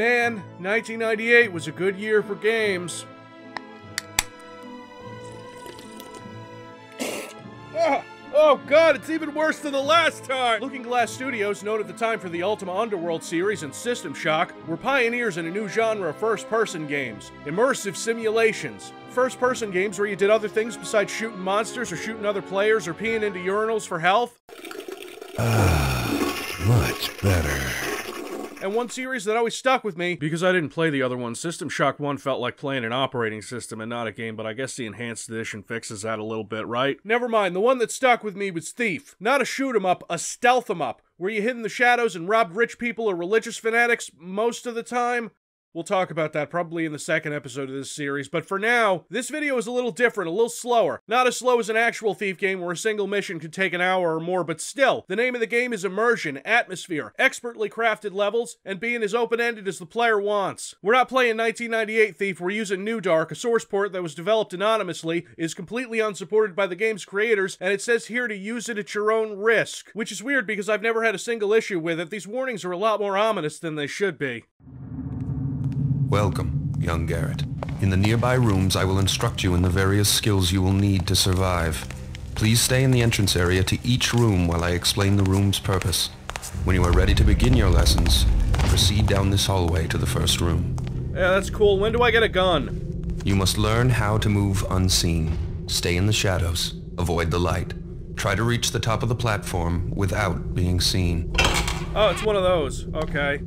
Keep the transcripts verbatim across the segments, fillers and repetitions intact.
man, nineteen ninety-eight was a good year for games. Oh, oh god, it's even worse than the last time! Looking Glass Studios, known at the time for the Ultima Underworld series and System Shock, were pioneers in a new genre of first-person games. Immersive simulations. First-person games where you did other things besides shooting monsters or shooting other players or peeing into urinals for health. Ah, uh, much better. And one series that always stuck with me, because I didn't play the other one, System Shock one felt like playing an operating system and not a game, but I guess the enhanced edition fixes that a little bit, right? Never mind, the one that stuck with me was Thief. Not a shoot-em-up, a stealth-em-up, where you hid in the shadows and robbed rich people or religious fanatics most of the time. We'll talk about that probably in the second episode of this series, but for now, this video is a little different, a little slower. Not as slow as an actual Thief game where a single mission could take an hour or more, but still, the name of the game is immersion, atmosphere, expertly crafted levels, and being as open-ended as the player wants. We're not playing nineteen ninety-eight Thief, we're using New Dark, a source port that was developed anonymously, is completely unsupported by the game's creators, and it says here to use it at your own risk. Which is weird because I've never had a single issue with it. These warnings are a lot more ominous than they should be. Welcome, young Garrett. In the nearby rooms, I will instruct you in the various skills you will need to survive. Please stay in the entrance area to each room while I explain the room's purpose. When you are ready to begin your lessons, proceed down this hallway to the first room. Yeah, that's cool. When do I get a gun? You must learn how to move unseen. Stay in the shadows. Avoid the light. Try to reach the top of the platform without being seen. Oh, it's one of those. Okay.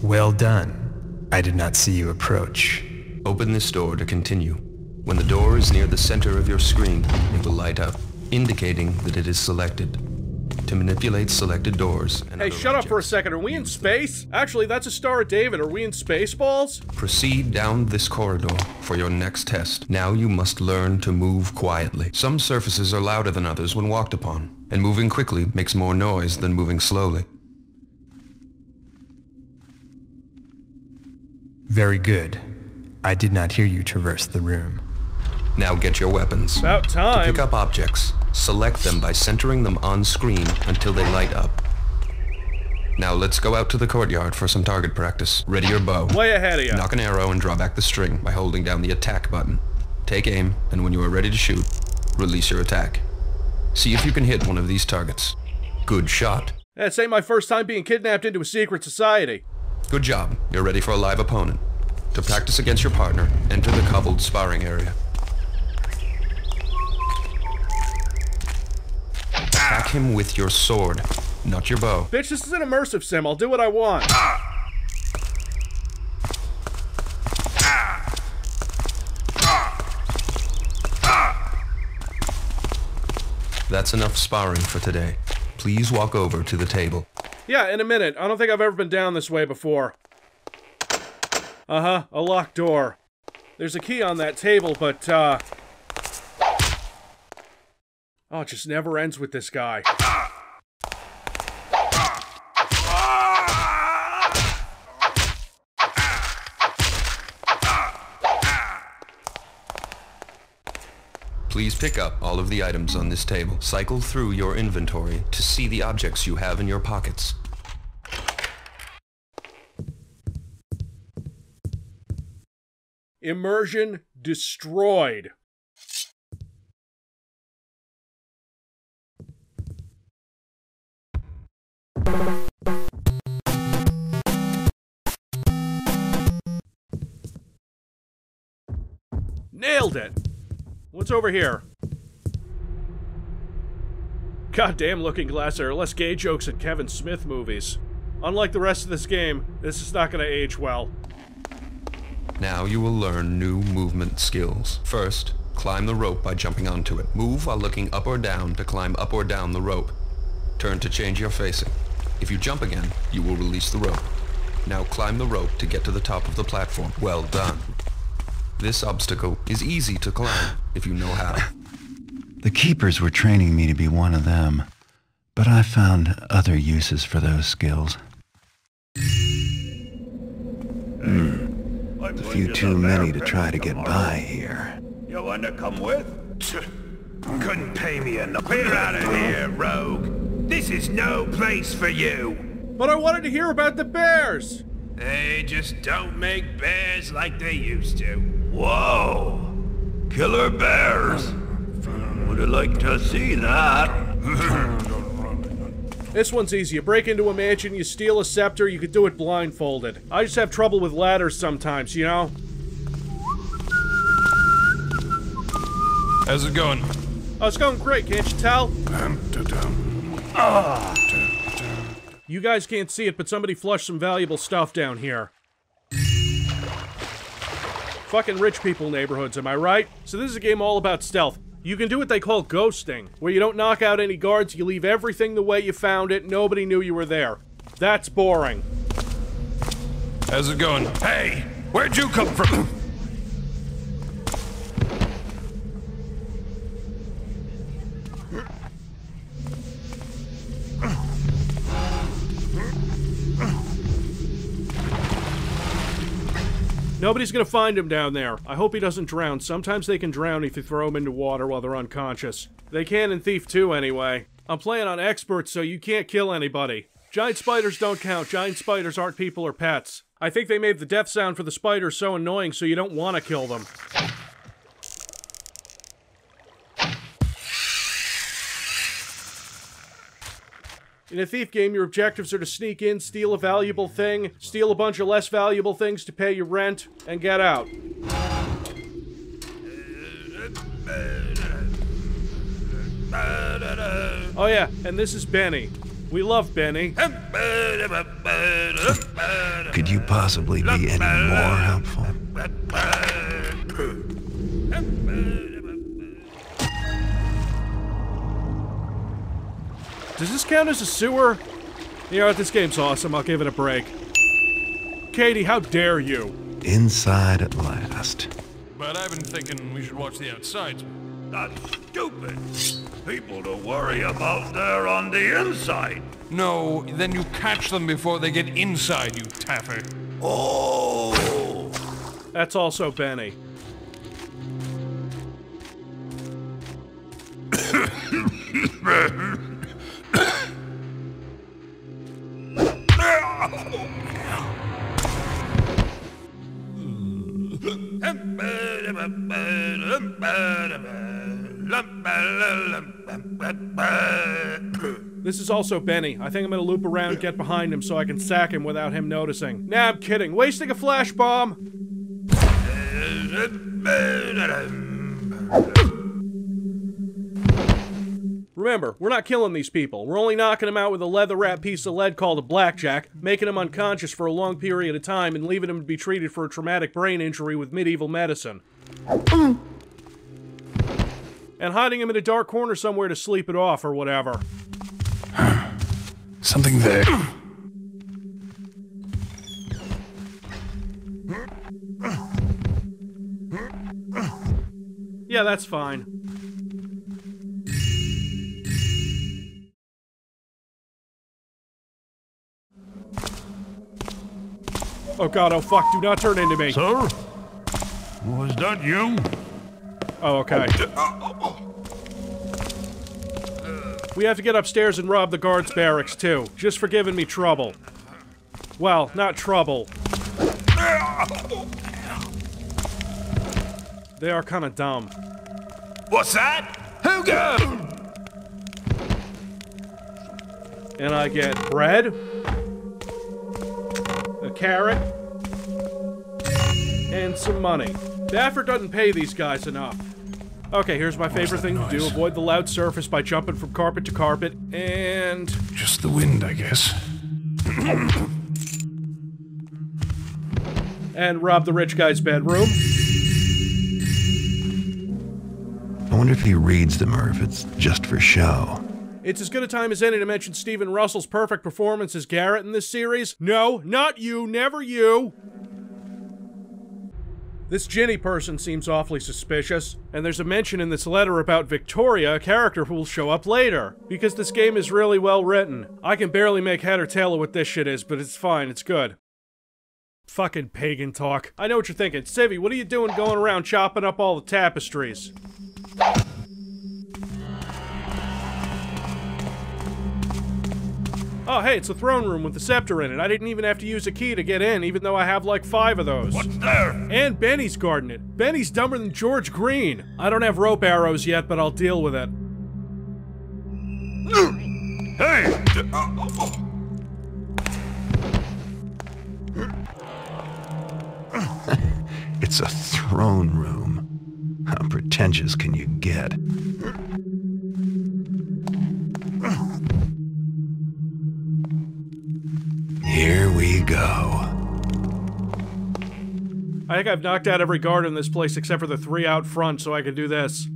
Well done. I did not see you approach. Open this door to continue. When the door is near the center of your screen, it will light up, indicating that it is selected. To manipulate selected doors and Hey, shut objects. Up for a second. Are we in space? Actually, that's a Star of David. Are we in Spaceballs? Proceed down this corridor for your next test. Now you must learn to move quietly. Some surfaces are louder than others when walked upon, and moving quickly makes more noise than moving slowly. Very good. I did not hear you traverse the room. Now get your weapons. About time. To pick up objects, select them by centering them on screen until they light up. Now let's go out to the courtyard for some target practice. Ready your bow. Way ahead of you. Knock an arrow and draw back the string by holding down the attack button. Take aim, and when you are ready to shoot, release your attack. See if you can hit one of these targets. Good shot. This ain't my first time being kidnapped into a secret society. Good job. You're ready for a live opponent. To practice against your partner, enter the cobbled sparring area. Attack him with your sword, not your bow. Bitch, this is an immersive sim. I'll do what I want. Ah. Ah. Ah. Ah. That's enough sparring for today. Please walk over to the table. Yeah, in a minute. I don't think I've ever been down this way before. Uh-huh, a locked door. There's a key on that table, but, uh... oh, it just never ends with this guy. Please pick up all of the items on this table. Cycle through your inventory to see the objects you have in your pockets. Immersion destroyed. Nailed it! What's over here? Goddamn Looking Glass, there are less gay jokes in Kevin Smith movies. Unlike the rest of this game, this is not gonna age well. Now you will learn new movement skills. First, climb the rope by jumping onto it. Move while looking up or down to climb up or down the rope. Turn to change your facing. If you jump again, you will release the rope. Now climb the rope to get to the top of the platform. Well done. This obstacle is easy to climb, if you know how. The Keepers were training me to be one of them, but I found other uses for those skills. Mm. A few too many to try to get by here. You want to come with? Couldn't pay me enough. Clear out of here, rogue. This is no place for you. but I wanted to hear about the bears. They just don't make bears like they used to. Whoa! Killer bears! Would have liked to see that. This one's easy. You break into a mansion, you steal a scepter, you could do it blindfolded. I just have trouble with ladders sometimes, you know? How's it going? Oh, it's going great, can't you tell? Ah. You guys can't see it, but somebody flushed some valuable stuff down here. Fucking rich people neighborhoods, am I right? So this is a game all about stealth. You can do what they call ghosting, where you don't knock out any guards, you leave everything the way you found it, nobody knew you were there. That's boring. How's it going? Hey! Where'd you come from? Nobody's gonna find him down there. I hope he doesn't drown. Sometimes they can drown if you throw him into water while they're unconscious. They can in Thief two, anyway. I'm playing on expert, so you can't kill anybody. Giant spiders don't count. Giant spiders aren't people or pets. I think they made the death sound for the spiders so annoying, so you don't want to kill them. In a Thief game, your objectives are to sneak in, steal a valuable thing, steal a bunch of less valuable things to pay your rent, and get out. Oh yeah, and this is Benny. We love Benny. Could you possibly be any more helpful? Does this count as a sewer? You know what, this game's awesome, I'll give it a break. Katie, how dare you? Inside at last. But I've been thinking we should watch the outsides. That's stupid. People to worry about there on the inside. No, then you catch them before they get inside, you taffer. Oh! That's also Benny. This is also Benny. I think I'm gonna loop around and get behind him so I can sack him without him noticing. Nah, I'm kidding. Wasting a flash bomb! Remember, we're not killing these people. We're only knocking them out with a leather-wrapped piece of lead called a blackjack, making them unconscious for a long period of time, and leaving them to be treated for a traumatic brain injury with medieval medicine. And hiding him in a dark corner somewhere to sleep it off or whatever. Something there. Yeah, that's fine. Oh god, oh fuck, do not turn into me. Sir? Was that you? Oh, okay. We have to get upstairs and rob the guards' barracks, too. Just for giving me trouble. Well, not trouble. They are kinda dumb. What's that? Who got? And I get bread? A carrot, and some money. Bafford doesn't pay these guys enough. Okay, here's my favorite thing to do. Avoid the loud surface by jumping from carpet to carpet, and... just the wind, I guess. And rob the rich guy's bedroom. I wonder if he reads them or if it's just for show. It's as good a time as any to mention Stephen Russell's perfect performance as Garrett in this series. No, not you, never you! This Jenny person seems awfully suspicious, and there's a mention in this letter about Victoria, a character who will show up later. Because this game is really well written. I can barely make head or tail of what this shit is, but it's fine, it's good. Fucking pagan talk. I know what you're thinking. Civvy, what are you doing going around chopping up all the tapestries? Oh, hey, it's a throne room with the scepter in it. I didn't even have to use a key to get in, even though I have like five of those. What's there? And Benny's guarding it. Benny's dumber than George Green. I don't have rope arrows yet, but I'll deal with it. Hey! It's a throne room. How pretentious can you get? Here we go. I think I've knocked out every guard in this place except for the three out front, so I can do this.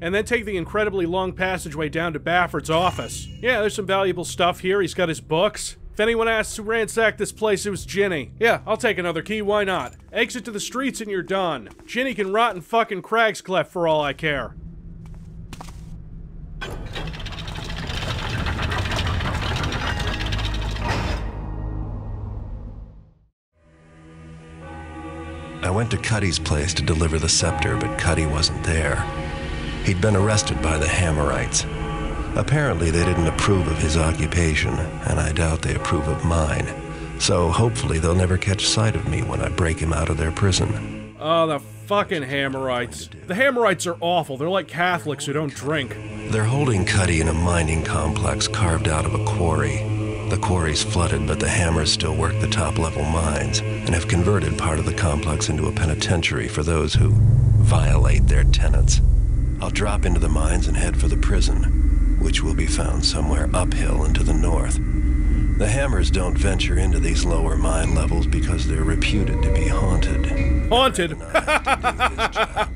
And then take the incredibly long passageway down to Bafford's office. Yeah, there's some valuable stuff here. He's got his books. If anyone asks who ransacked this place, it was Jenny. Yeah, I'll take another key, why not? Exit to the streets and you're done. Jenny can rot in fucking Cragscleft for all I care. I went to Cuddy's place to deliver the scepter, but Cuddy wasn't there. He'd been arrested by the Hammerites. Apparently they didn't approve of his occupation, and I doubt they approve of mine. So hopefully they'll never catch sight of me when I break him out of their prison. Oh, the fucking Hammerites. The Hammerites are awful. They're like Catholics who don't drink. They're holding Cuddy in a mining complex carved out of a quarry. The quarry's flooded, but the Hammers still work the top-level mines and have converted part of the complex into a penitentiary for those who violate their tenets. I'll drop into the mines and head for the prison, which will be found somewhere uphill and to the north. The Hammers don't venture into these lower mine levels because they're reputed to be haunted. Haunted?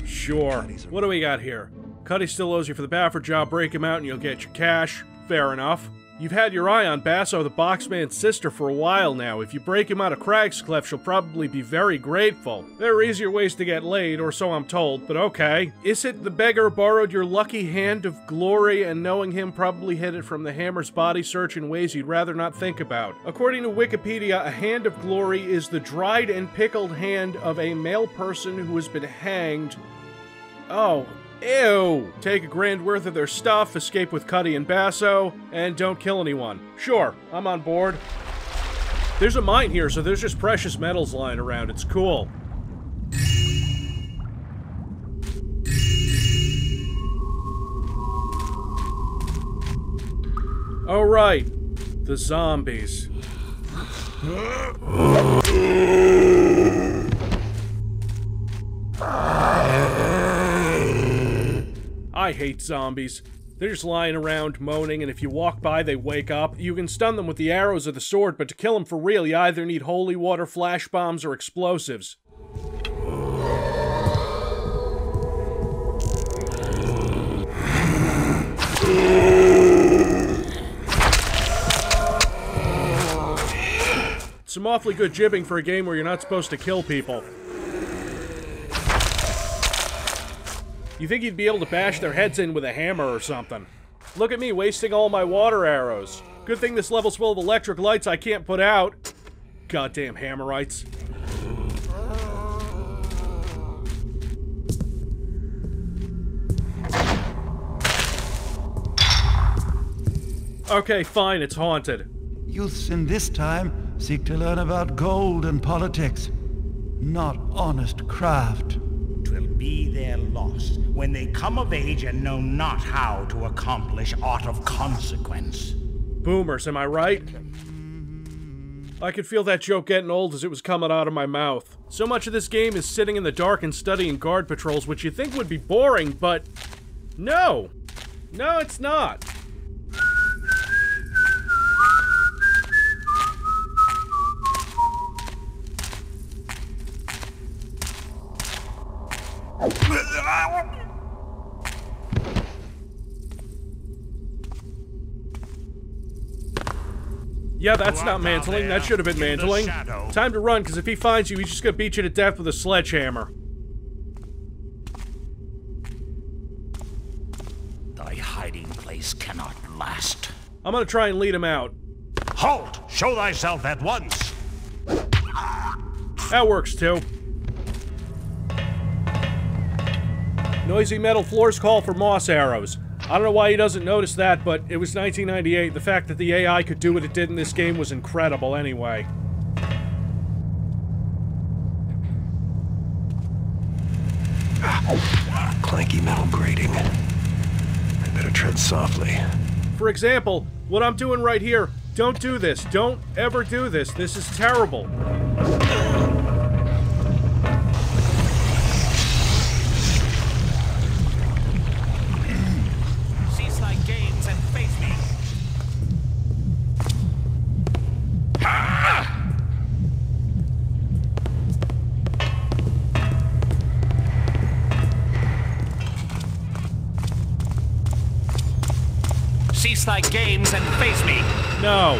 Sure. What do we got here? Cuddy still owes you for the Bafford job. Break him out and you'll get your cash. Fair enough. You've had your eye on Basso, the Boxman's sister, for a while now. If you break him out of Cragscleft, she'll probably be very grateful. There are easier ways to get laid, or so I'm told, but okay. Is it the beggar borrowed your lucky hand of glory and knowing him probably hid it from the Hammer's body search in ways you'd rather not think about? According to Wikipedia, a hand of glory is the dried and pickled hand of a male person who has been hanged. Oh. Ew! Take a grand worth of their stuff, escape with Cuddy and Basso, and don't kill anyone. Sure, I'm on board. There's a mine here, so there's just precious metals lying around. It's cool. All right, the zombies. I hate zombies. They're just lying around moaning, and if you walk by, they wake up. You can stun them with the arrows of the sword, but to kill them for real, you either need holy water, flash bombs, or explosives. It's some awfully good jibbing for a game where you're not supposed to kill people. You think you'd be able to bash their heads in with a hammer or something. Look at me, wasting all my water arrows. Good thing this level's full of electric lights I can't put out. Goddamn Hammerites. Okay, fine, it's haunted. Youths in this time seek to learn about gold and politics, not honest craft. Will be their loss when they come of age and know not how to accomplish aught of consequence. Boomers, am I right? I could feel that joke getting old as it was coming out of my mouth. So much of this game is sitting in the dark and studying guard patrols, which you'd think would be boring, but no. No, it's not. Yeah, that's not mantling. That should have been mantling. Time to run, because if he finds you, he's just gonna beat you to death with a sledgehammer. Thy hiding place cannot last. I'm gonna try and lead him out. Halt! Show thyself at once! That works too. Noisy metal floors call for moss arrows. I don't know why he doesn't notice that, but it was nineteen ninety-eight. The fact that the A I could do what it did in this game was incredible anyway. Clanky metal grating. I better tread softly. For example, what I'm doing right here, don't do this. Don't ever do this. This is terrible. Thy games and face me. No.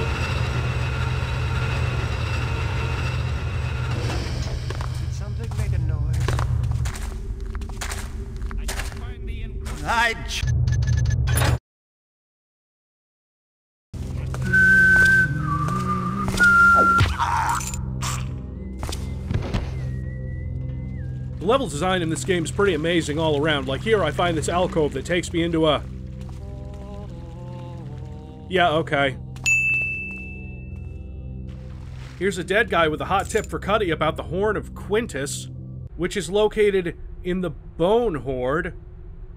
Did something make a noise? I can find the incredible. I ch The level design in this game is pretty amazing all around. Like here I find this alcove that takes me into a Yeah, okay. Here's a dead guy with a hot tip for Cuddy about the Horn of Quintus, which is located in the Bone Horde.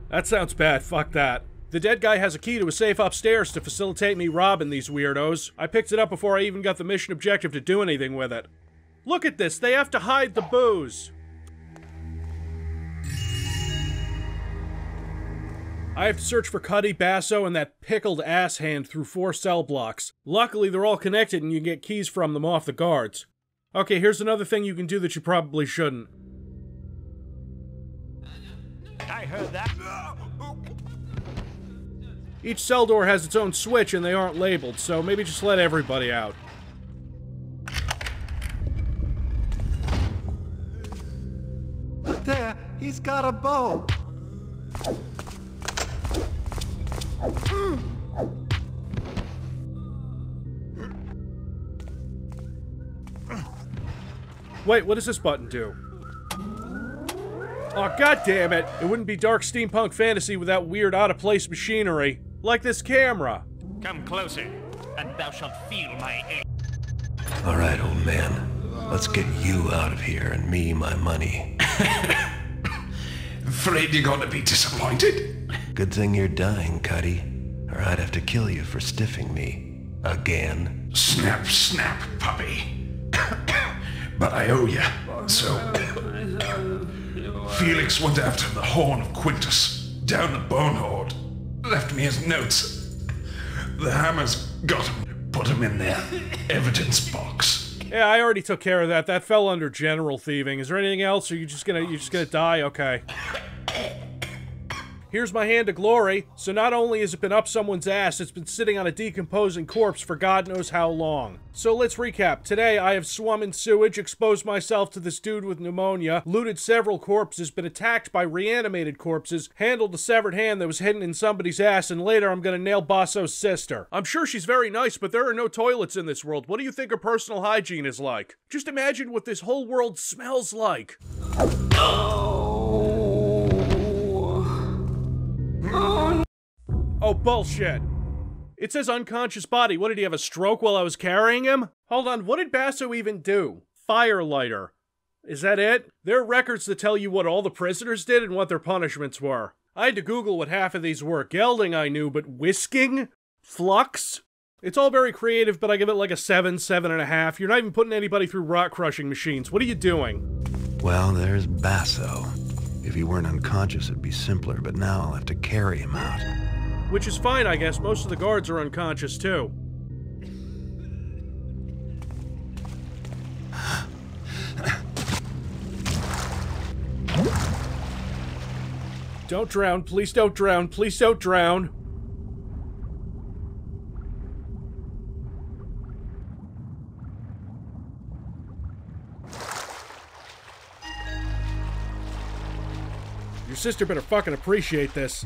That sounds bad, fuck that. The dead guy has a key to a safe upstairs to facilitate me robbing these weirdos. I picked it up before I even got the mission objective to do anything with it. Look at this, they have to hide the booze. I have to search for Cuddy, Basso, and that pickled ass hand through four cell blocks. Luckily, they're all connected and you can get keys from them off the guards. Okay, here's another thing you can do that you probably shouldn't. I heard that. Each cell door has its own switch and they aren't labeled, so maybe just let everybody out. Look there, he's got a bow. Wait, what does this button do? Oh, god damn it! It wouldn't be dark steampunk fantasy without weird, out-of-place machinery. Like this camera. Come closer, and thou shalt feel my aim. Alright, old man. Let's get you out of here and me my money. Afraid you're gonna be disappointed? Good thing you're dying, Cuddy, or I'd have to kill you for stiffing me. Again. Snap, snap, puppy. But I owe you, so... Felix went after the Horn of Quintus, down the Bone Horde. Left me his notes. The Hammers got him, put him in their evidence box. Yeah, I already took care of that. That fell under general thieving. Is there anything else, or are you just gonna, you're just gonna die? Okay. Here's my hand of glory, so not only has it been up someone's ass, it's been sitting on a decomposing corpse for God knows how long. So let's recap. Today, I have swum in sewage, exposed myself to this dude with pneumonia, looted several corpses, been attacked by reanimated corpses, handled a severed hand that was hidden in somebody's ass, and later I'm gonna nail Basso's sister. I'm sure she's very nice, but there are no toilets in this world. What do you think her personal hygiene is like? Just imagine what this whole world smells like. Oh, bullshit. It says unconscious body. What, did he have a stroke while I was carrying him? Hold on, what did Basso even do? Firelighter. Is that it? There are records that tell you what all the prisoners did and what their punishments were. I had to Google what half of these were. Gelding I knew, but whisking? Flux? It's all very creative, but I give it like a seven, seven and a half. You're not even putting anybody through rock-crushing machines. What are you doing? Well, there's Basso. If he weren't unconscious, it'd be simpler, but now I'll have to carry him out. Which is fine, I guess. Most of the guards are unconscious, too. Don't drown. Please don't drown. Please don't drown. Your sister better fucking appreciate this.